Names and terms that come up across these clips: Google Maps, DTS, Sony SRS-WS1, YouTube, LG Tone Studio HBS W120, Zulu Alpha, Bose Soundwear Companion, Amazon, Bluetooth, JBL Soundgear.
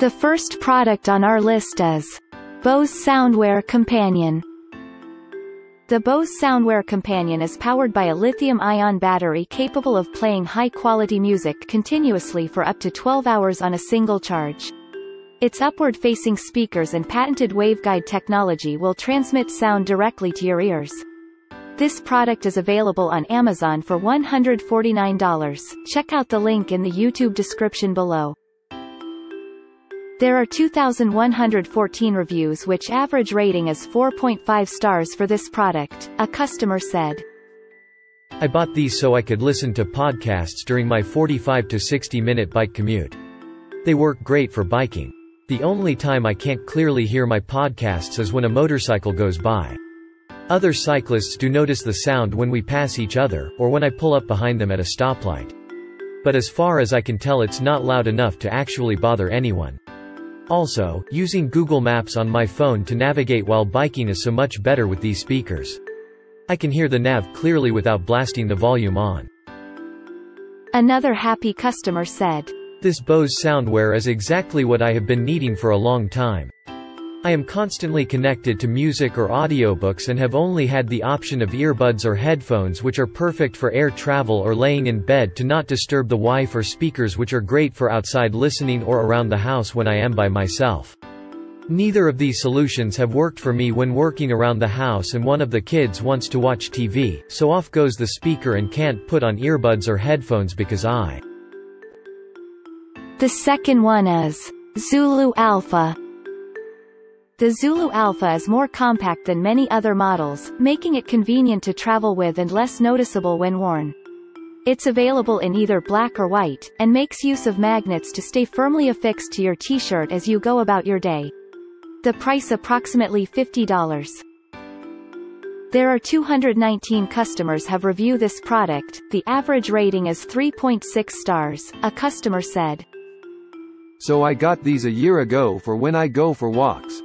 The first product on our list is Bose Soundwear Companion. The Bose Soundwear Companion is powered by a lithium-ion battery capable of playing high-quality music continuously for up to 12 hours on a single charge. Its upward-facing speakers and patented waveguide technology will transmit sound directly to your ears. This product is available on Amazon for $149. Check out the link in the YouTube description below. There are 2,114 reviews, which average rating is 4.5 stars for this product. A customer said, "I bought these so I could listen to podcasts during my 45 to 60-minute bike commute. They work great for biking. The only time I can't clearly hear my podcasts is when a motorcycle goes by. Other cyclists do notice the sound when we pass each other, or when I pull up behind them at a stoplight. But as far as I can tell, it's not loud enough to actually bother anyone. Also, using Google Maps on my phone to navigate while biking is so much better with these speakers. I can hear the nav clearly without blasting the volume on." Another happy customer said, "This Bose Soundwear is exactly what I have been needing for a long time. I am constantly connected to music or audiobooks and have only had the option of earbuds or headphones, which are perfect for air travel or laying in bed to not disturb the wife, or speakers which are great for outside listening or around the house when I am by myself. Neither of these solutions have worked for me when working around the house, and one of the kids wants to watch TV, so off goes the speaker and can't put on earbuds or headphones because I." The second one is Zulu Alpha. The Zulu Alpha is more compact than many other models, making it convenient to travel with and less noticeable when worn. It's available in either black or white, and makes use of magnets to stay firmly affixed to your t-shirt as you go about your day. The price approximately $50. There are 219 customers have reviewed this product. The average rating is 3.6 stars. A customer said, "So I got these a year ago for when I go for walks.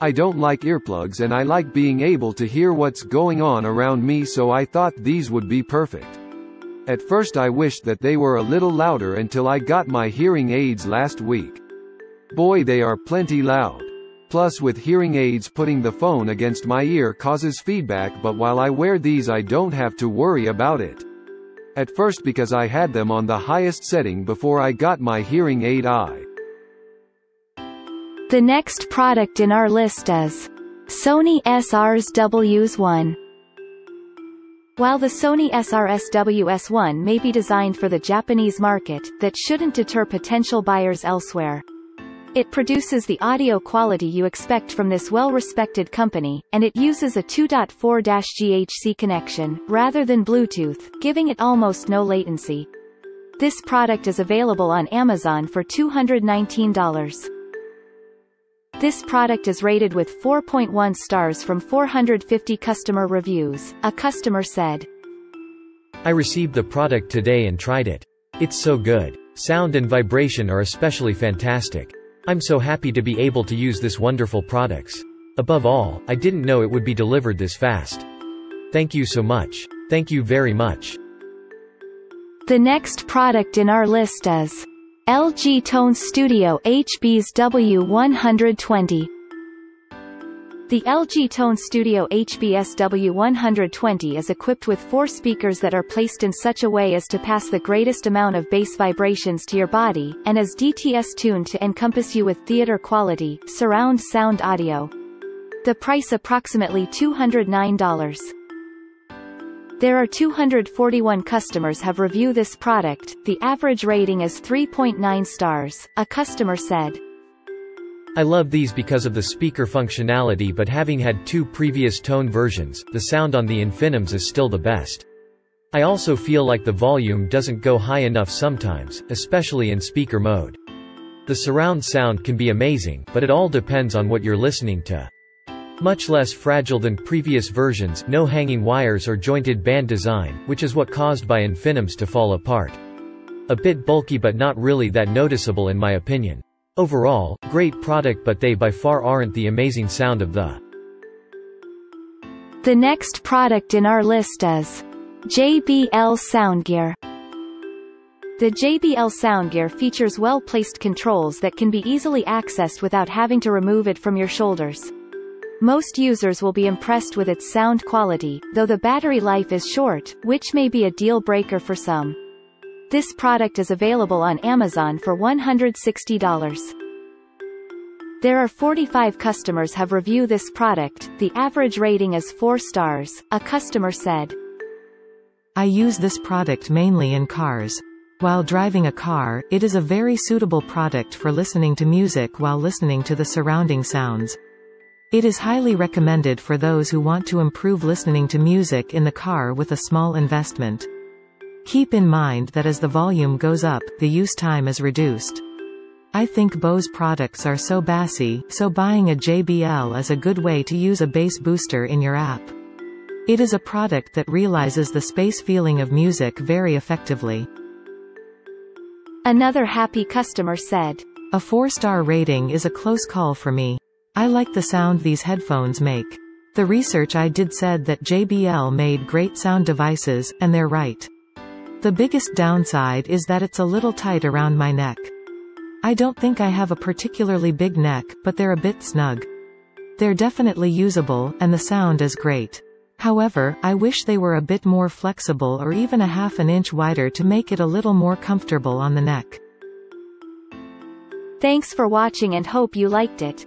I don't like earplugs and I like being able to hear what's going on around me, so I thought these would be perfect. At first I wished that they were a little louder until I got my hearing aids last week. Boy, they are plenty loud. Plus with hearing aids, putting the phone against my ear causes feedback, but while I wear these I don't have to worry about it. At first, because I had them on the highest setting before I got my hearing aid eye." The next product in our list is Sony SRS-WS1. While the Sony SRS-WS1 may be designed for the Japanese market, that shouldn't deter potential buyers elsewhere. It produces the audio quality you expect from this well-respected company, and it uses a 2.4 GHz connection, rather than Bluetooth, giving it almost no latency. This product is available on Amazon for $219. This product is rated with 4.1 stars from 450 customer reviews. A customer said, "I received the product today and tried it. It's so good. Sound and vibration are especially fantastic. I'm so happy to be able to use this wonderful products. Above all, I didn't know it would be delivered this fast. Thank you so much. Thank you very much." The next product in our list is LG Tone Studio HBS W120. The LG Tone Studio HBS W120 is equipped with 4 speakers that are placed in such a way as to pass the greatest amount of bass vibrations to your body, and is DTS tuned to encompass you with theater quality, surround sound audio. The price approximately $209. There are 241 customers have reviewed this product. The average rating is 3.9 stars. A customer said, "I love these because of the speaker functionality, but having had 2 previous Tone versions, the sound on the Infinums is still the best. I also feel like the volume doesn't go high enough sometimes, especially in speaker mode. The surround sound can be amazing, but it all depends on what you're listening to. Much less fragile than previous versions, no hanging wires or jointed band design, which is what caused by Infinums to fall apart. A bit bulky but not really that noticeable in my opinion. Overall, great product, but they by far aren't the amazing sound of the." The next product in our list is JBL Soundgear. The JBL Soundgear features well-placed controls that can be easily accessed without having to remove it from your shoulders. Most users will be impressed with its sound quality, though the battery life is short, which may be a deal breaker for some. This product is available on Amazon for $160. There are 45 customers have reviewed this product. The average rating is 4 stars, a customer said. I use this product mainly in cars. While driving a car, it is a very suitable product for listening to music while listening to the surrounding sounds. It is highly recommended for those who want to improve listening to music in the car with a small investment. Keep in mind that as the volume goes up, the use time is reduced. I think Bose products are so bassy, so buying a JBL is a good way to use a bass booster in your app. It is a product that realizes the space feeling of music very effectively. Another happy customer said, "A 4-star rating is a close call for me. I like the sound these headphones make. The research I did said that JBL made great sound devices, and they're right. The biggest downside is that it's a little tight around my neck. I don't think I have a particularly big neck, but they're a bit snug. They're definitely usable, and the sound is great. However, I wish they were a bit more flexible or even a half an inch wider to make it a little more comfortable on the neck." Thanks for watching and hope you liked it.